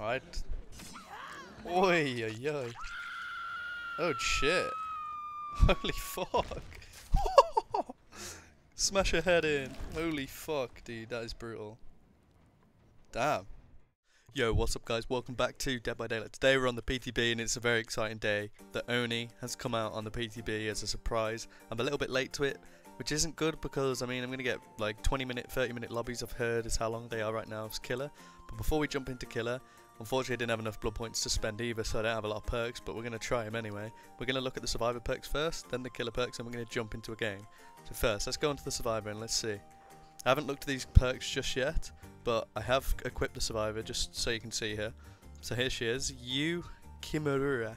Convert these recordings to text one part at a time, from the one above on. Right. Oi, oi, oi. Oh shit. Holy fuck. Smash her head in. Holy fuck, dude. That is brutal. Damn. Yo, what's up guys? Welcome back to Dead by Daylight. Today we're on the PTB and it's a very exciting day. The Oni has come out on the PTB as a surprise. I'm a little bit late to it, which isn't good because, I mean, I'm going to get like 20-minute, 30-minute lobbies I've heard is how long they are right now as Killer. But before we jump into Killer, unfortunately I didn't have enough blood points to spend either, so I don't have a lot of perks, but we're going to try them anyway. We're going to look at the Survivor perks first, then the Killer perks, and we're going to jump into a game. So first, let's go into the Survivor and let's see. I haven't looked at these perks just yet, but I have equipped the Survivor just so you can see her. So here she is, Yu Kimura.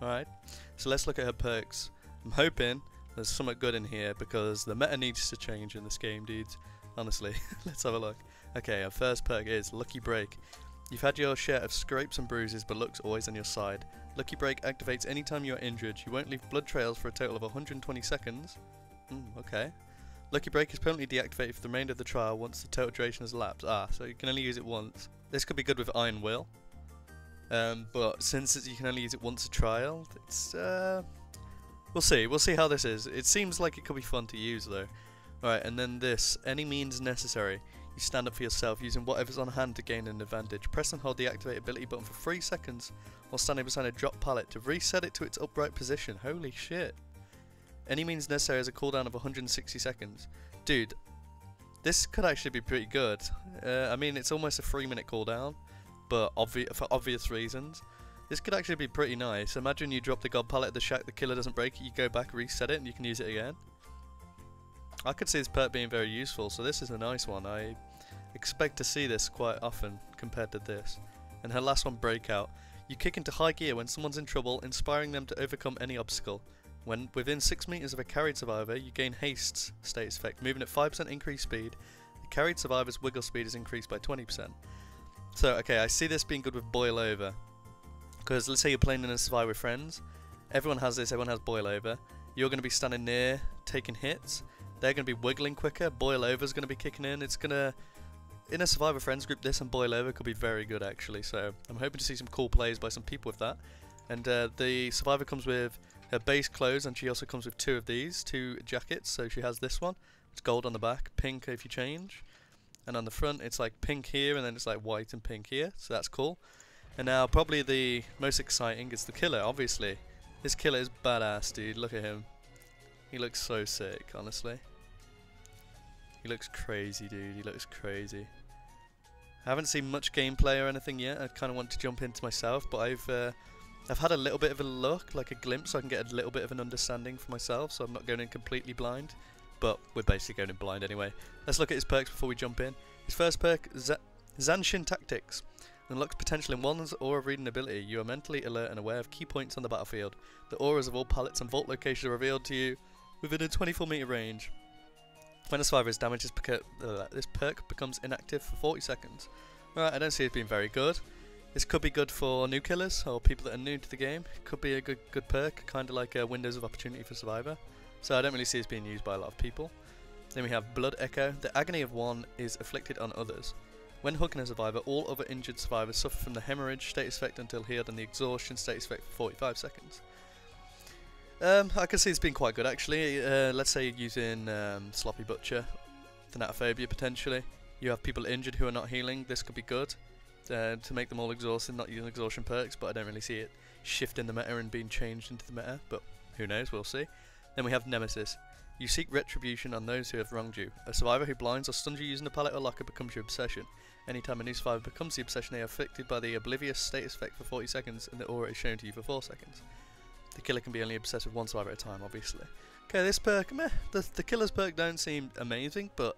Alright, so let's look at her perks. I'm hoping there's something good in here because the meta needs to change in this game, dudes. Honestly, let's have a look. Okay, our first perk is Lucky Break. You've had your share of scrapes and bruises, but luck's always on your side. Lucky Break activates anytime you are injured. You won't leave blood trails for a total of 120 seconds. Okay. Lucky Break is permanently deactivated for the remainder of the trial once the total duration has elapsed. Ah, so you can only use it once. This could be good with Iron Will. But since you can only use it once a trial, it's... We'll see how this is. It seems like it could be fun to use though. Alright, and then this, Any Means Necessary. You stand up for yourself using whatever's on hand to gain an advantage. Press and hold the activate ability button for 3 seconds while standing beside a drop pallet to reset it to its upright position. Holy shit. Any Means Necessary has a cooldown of 160 seconds. Dude, this could actually be pretty good. I mean, it's almost a 3-minute cooldown, but for obvious reasons. This could actually be pretty nice. Imagine you drop the god pallet at the shack, the killer doesn't break it, you go back, reset it, and you can use it again. I could see this perk being very useful, so this is a nice one. I expect to see this quite often compared to this. And her last one, Breakout. You kick into high gear when someone's in trouble, inspiring them to overcome any obstacle. When within 6 meters of a carried survivor, you gain haste status effect, moving at 5% increased speed. The carried survivor's wiggle speed is increased by 20%. So, okay, I see this being good with Boil Over. Because let's say you're playing in a survivor with friends. Everyone has this, everyone has Boil Over. You're going to be standing near, taking hits. They're going to be wiggling quicker. Boil Over's going to be kicking in. It's going to... In a survivor friends group, this and Boil Over could be very good, actually. So I'm hoping to see some cool plays by some people with that. And the survivor comes with her base clothes, and she also comes with 2 of these, 2 jackets. So she has this one. It's gold on the back, pink if you change. And on the front, it's like pink here, and then it's like white and pink here. So that's cool. And now probably the most exciting is the killer, obviously. This killer is badass, dude. Look at him. He looks so sick, honestly. He looks crazy, dude. He looks crazy. I haven't seen much gameplay or anything yet. I kind of want to jump into myself, but I've had a little bit of a look, like a glimpse, so I can get a little bit of an understanding for myself, so I'm not going in completely blind. But we're basically going in blind anyway. Let's look at his perks before we jump in. His first perk, Zanshin Tactics. Unlocks potential in one's aura reading ability. You are mentally alert and aware of key points on the battlefield. The auras of all pallets and vault locations are revealed to you within a 24-meter range. When a survivor is damaged, this perk becomes inactive for 40 seconds. Right, I don't see it being very good. This could be good for new killers or people that are new to the game. It could be a good perk, kind of like a windows of opportunity for survivor. So I don't really see it being used by a lot of people. Then we have Blood Echo. The agony of one is afflicted on others. When hooking a survivor, all other injured survivors suffer from the haemorrhage status effect until healed and the exhaustion status effect for 45 seconds. I can see it's been quite good actually. Let's say you're using Sloppy Butcher, Thanatophobia potentially. You have people injured who are not healing, this could be good. To make them all exhausted, not using exhaustion perks, but I don't really see it shifting the meta and being changed into the meta, but who knows, we'll see. Then we have Nemesis. You seek retribution on those who have wronged you. A survivor who blinds or stuns you using a pallet or locker becomes your obsession. Anytime a new survivor becomes the obsession, they are afflicted by the Oblivious status effect for 40 seconds and the aura is shown to you for 4 seconds. The killer can be only obsessed with one survivor at a time, obviously. Okay, this perk, meh. The killer's perk don't seem amazing, but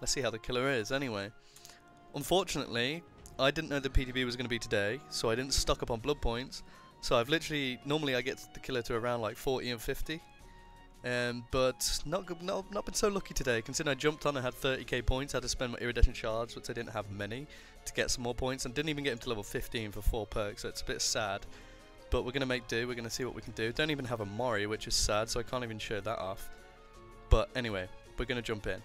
let's see how the killer is anyway. Unfortunately, I didn't know the PTB was going to be today, so I didn't stock up on blood points. So I've literally, normally I get the killer to around like 40 and 50. But not been so lucky today, considering I jumped on and had 30k points. I had to spend my iridescent shards, which I didn't have many, to get some more points, and didn't even get him to level 15 for 4 perks, so it's a bit sad. But we're going to make do, we're going to see what we can do. Don't even have a Mori, which is sad, so I can't even show that off. But anyway, we're going to jump in.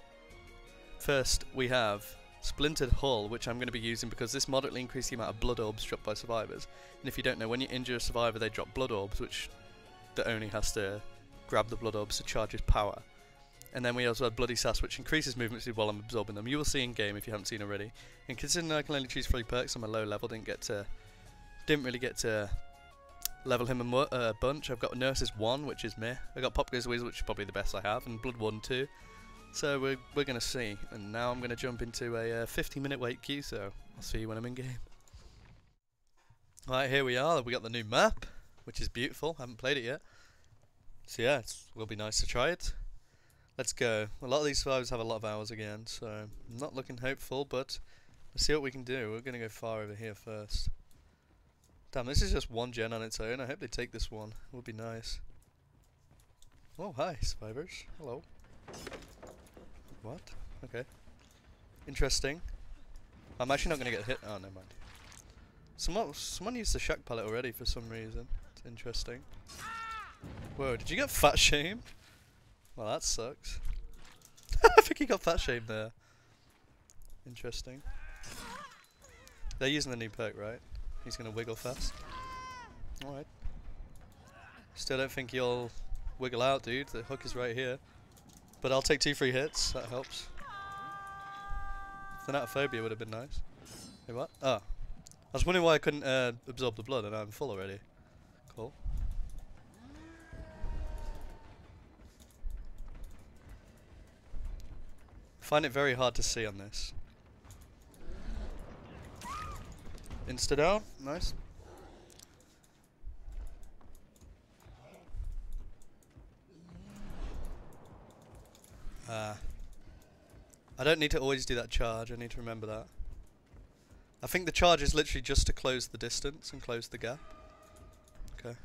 First, we have Splintered Hull, which I'm going to be using because this moderately increases the amount of blood orbs dropped by survivors. And if you don't know, when you injure a survivor they drop blood orbs, which the Oni has to grab the blood orbs to charge his power. And then we also have Bloody Sass, which increases movement speed while I'm absorbing them. You will see in game if you haven't seen already. And considering I can only choose 3 perks, I'm a low level, didn't really get to level him a bunch. I've got Nurses 1, which is meh. I got Pop Goes the Weasel, which is probably the best I have, and Blood 1 too. So we're gonna see. And now I'm gonna jump into a 50-minute wait queue. So I'll see you when I'm in game. Right, here we are. We got the new map, which is beautiful. I haven't played it yet, so yeah, it will be nice to try it. Let's go. A lot of these survivors have a lot of hours again, so I'm not looking hopeful, but let's see what we can do. We're going to go far over here first. Damn, this is just one gen on its own. I hope they take this one. It would be nice. Oh, hi, survivors. Hello. What? Okay. Interesting. I'm actually not going to get hit. Oh, never mind. Someone used the shock pallet already for some reason. It's interesting. Whoa, did you get fat shamed? Well, that sucks. I think he got fat shamed there. Interesting. They're using the new perk, right? He's gonna wiggle fast. Alright. Still don't think you'll wiggle out, dude. The hook is right here. But I'll take 2 free hits. That helps. Thanatophobia would have been nice. Hey, what? Oh. I was wondering why I couldn't absorb the blood, and I'm full already. Cool. I find it very hard to see on this. Insta down, nice. I don't need to always do that charge, I need to remember that. I think the charge is literally just to close the distance and close the gap. Okay.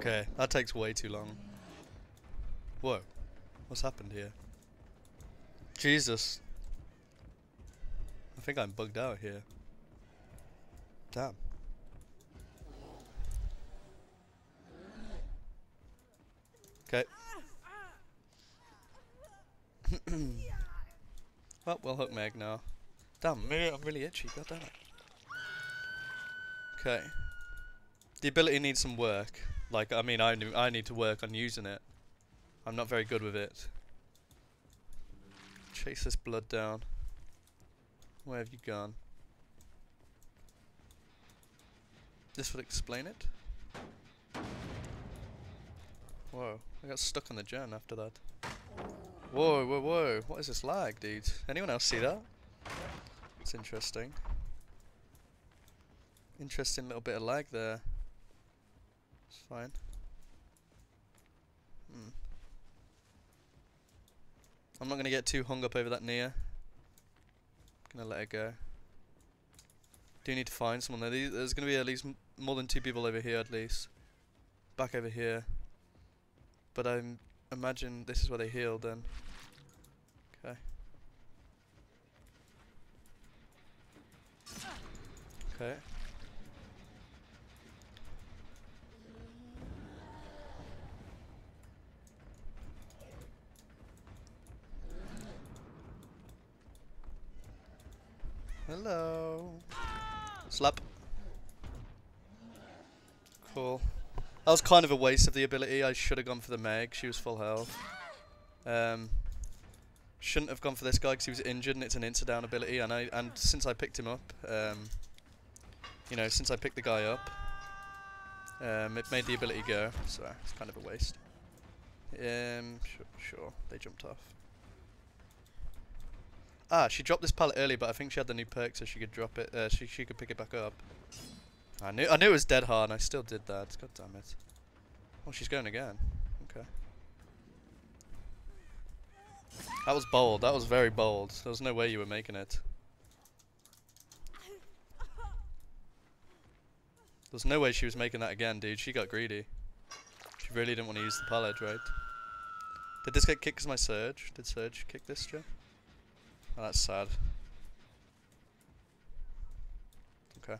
Okay, that takes way too long. Whoa, what's happened here? Jesus. I think I'm bugged out here. Damn. Okay. Well, we'll hook Meg now. Damn me, I'm really itchy, god damn it. Okay. The ability needs some work. Like, I mean, I need to work on using it. I'm not very good with it. Chase this blood down. Where have you gone? This would explain it. Whoa, I got stuck on the gen after that. Whoa, whoa, whoa. What is this lag, dude? Anyone else see that? It's interesting. Interesting little bit of lag there. It's fine. I'm not going to get too hung up over that Nia. I'm going to let her go. Do need to find someone there. There's going to be at least more than 2 people over here at least. Back over here. But I imagine this is where they healed then. Okay. Okay. Hello. Slap. Cool. That was kind of a waste of the ability. I should have gone for the Meg. She was full health. Shouldn't have gone for this guy because he was injured, and it's an insta down ability. And since I picked him up, you know, since I picked the guy up, it made the ability go. So it's kind of a waste. Sure. They jumped off. Ah, she dropped this pallet early, but I think she had the new perk, so she could drop it. She could pick it back up. I knew it was Dead Hard, and I still did that. God damn it! Oh, she's going again. Okay. That was bold. That was very bold. There was no way you were making it. There's no way she was making that again, dude. She got greedy. She really didn't want to use the pallet, right? Did this get kicked because my Surge? Did Surge kick this, Joe? Oh, that's sad. Okay.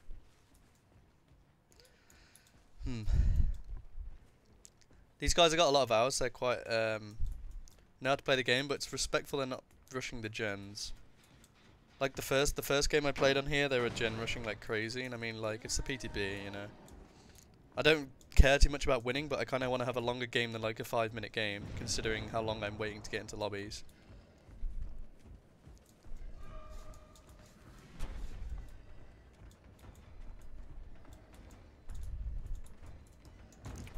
These guys have got a lot of hours. They're quite know how to play the game, but it's respectful and not rushing the gens. Like the first game I played on here, they were gen rushing like crazy, and I mean, like, it's the PTB, you know. I don't care too much about winning, but I kind of want to have a longer game than like a 5-minute game, considering how long I'm waiting to get into lobbies.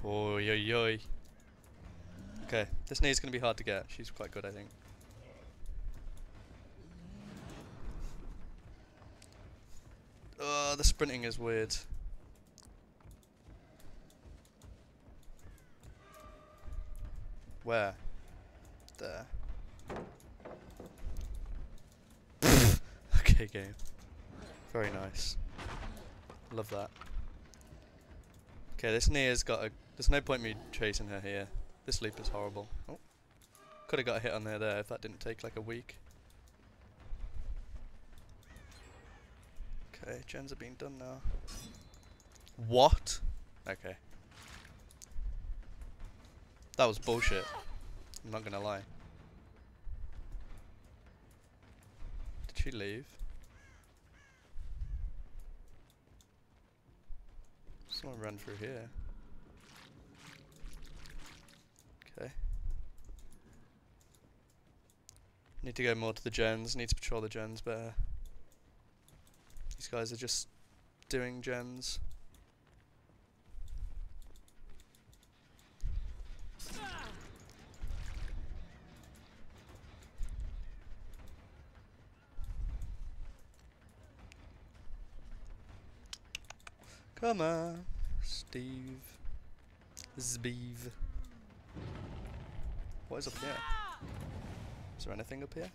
Oi, oi, oi. Okay, this nade's going to be hard to get. She's quite good, I think. Oh, the sprinting is weird. Where? There. Okay, game. Very nice. Love that. Okay, this Nia's got a... There's no point me chasing her here. This leap is horrible. Oh. Could have got a hit on her there if that didn't take like a week. Okay, gens are being done now. What? Okay. That was bullshit. I'm not gonna lie. Did she leave? Someone ran through here. Okay. Need to go more to the gens. Need to patrol the gens better. These guys are just doing gens. Come on, Steve. Zbeev. What is up here? Is there anything up here?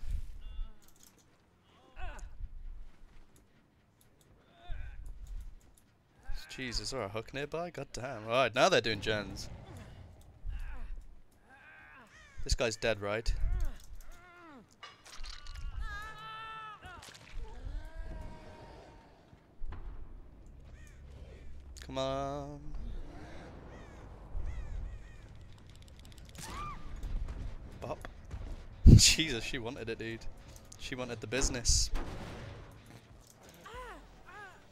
Jeez, is there a hook nearby? God damn. Alright, now they're doing gens. This guy's dead, right? Come on. Bop. Jesus, she wanted it, dude. She wanted the business.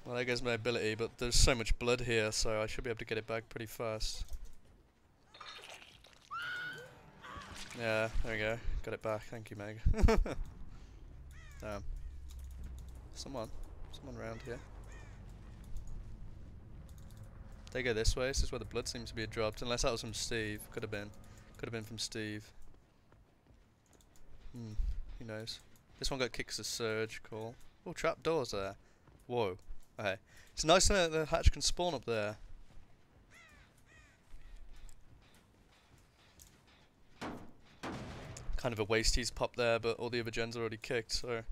Well, there goes my ability, but there's so much blood here, so I should be able to get it back pretty fast. Yeah, there we go. Got it back. Thank you, Meg. Damn. Someone around here. They go this way. This is where the blood seems to be dropped. Unless that was from Steve. Could have been. Could have been from Steve. Hmm. Who knows? This one got kicks the surge. Cool. Oh, trap doors there. Whoa. Okay. It's nice to know that the hatch can spawn up there. Kind of a waste he's popped there, but all the other gens are already kicked, so...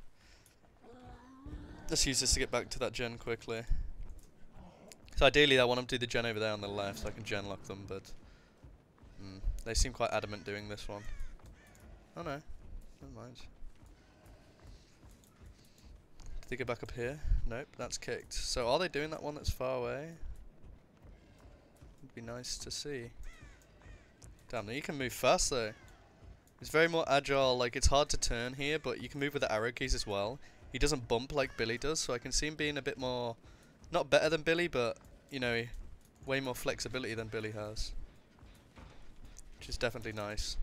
Let's use this to get back to that gen quickly. So ideally I want them to do the gen over there on the left so I can gen lock them, but they seem quite adamant doing this one. Oh no, never mind. Did they go back up here? Nope, that's kicked. So are they doing that one that's far away? Would be nice to see. Damn, you can move fast though. It's very more agile, like it's hard to turn here, but you can move with the arrow keys as well. He doesn't bump like Billy does, so I can see him being a bit more... Not better than Billy, but, you know, way more flexibility than Billy has. Which is definitely nice.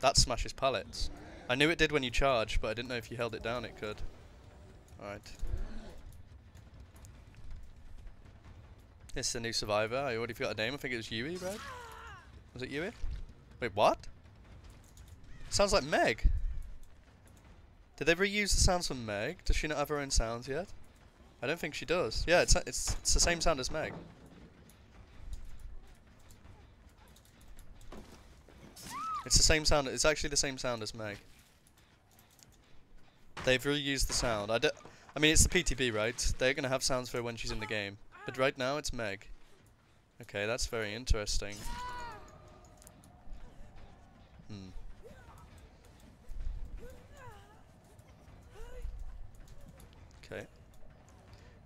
That smashes pallets. I knew it did when you charged, but I didn't know if you held it down it could. Alright. This is the new survivor. I already forgot her name. I think it was Yui, right? Was it Yui? Wait, what? Sounds like Meg. Did they reuse the sounds from Meg? Does she not have her own sounds yet? I don't think she does. Yeah, it's the same sound as Meg. It's the same sound. It's actually the same sound as Meg. They've reused the sound. I mean, it's the PTB, right? They're gonna have sounds for her when she's in the game. But right now, it's Meg. Okay, that's very interesting. Hmm.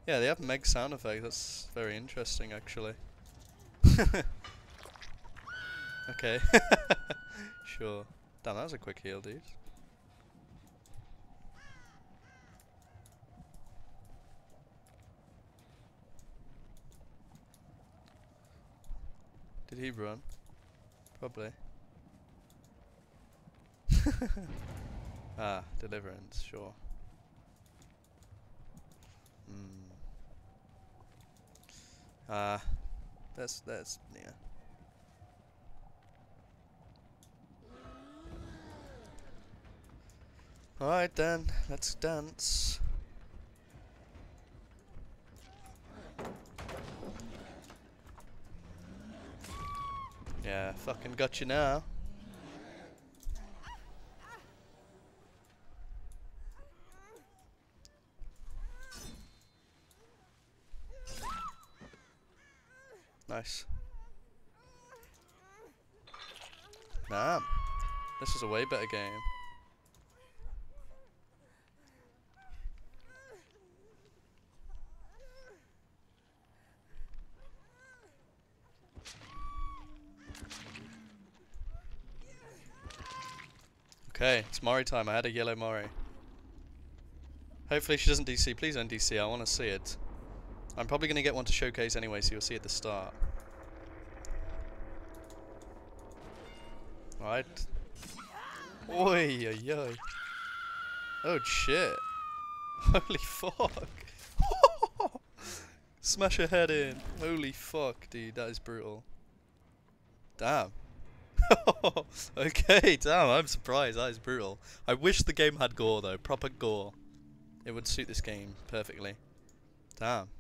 Yeah, they have Meg sound effects. That's very interesting, actually. Okay. Sure. Damn, that was a quick heal, dude. Did he run? Probably. Ah, Deliverance, sure. That's yeah. Alright then, let's dance. Yeah, fucking got you now. Nice. Nah, this is a way better game. Okay, it's Mori time. I had a yellow Mori. Hopefully she doesn't DC. Please don't DC. I want to see it. I'm probably going to get one to showcase anyway, so you'll see at the start. Right. Oi, oi, oi. Oh, shit. Holy fuck. Smash her head in. Holy fuck, dude. That is brutal. Damn. Okay, damn. I'm surprised. That is brutal. I wish the game had gore, though. Proper gore. It would suit this game perfectly. Damn.